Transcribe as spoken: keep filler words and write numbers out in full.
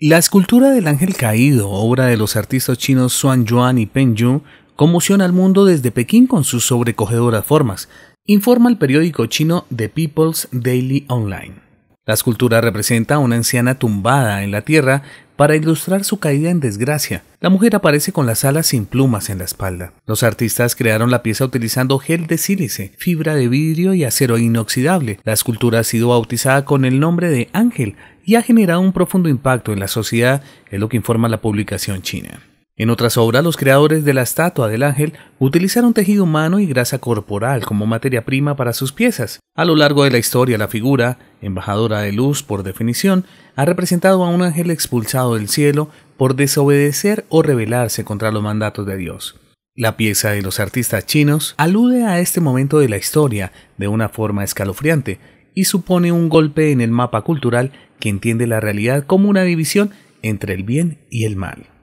La escultura del ángel caído, obra de los artistas chinos Xuan Yuan y Peng Yu, conmociona al mundo desde Pekín con sus sobrecogedoras formas, informa el periódico chino The People's Daily Online. La escultura representa a una anciana tumbada en la tierra para ilustrar su caída en desgracia. La mujer aparece con las alas sin plumas en la espalda. Los artistas crearon la pieza utilizando gel de sílice, fibra de vidrio y acero inoxidable. La escultura ha sido bautizada con el nombre de Ángel y ha generado un profundo impacto en la sociedad, es lo que informa la publicación china. En otras obras, los creadores de la estatua del ángel utilizaron tejido humano y grasa corporal como materia prima para sus piezas. A lo largo de la historia, la figura, embajadora de luz por definición, ha representado a un ángel expulsado del cielo por desobedecer o rebelarse contra los mandatos de Dios. La pieza de los artistas chinos alude a este momento de la historia de una forma escalofriante y supone un golpe en el mapa cultural que entiende la realidad como una división entre el bien y el mal.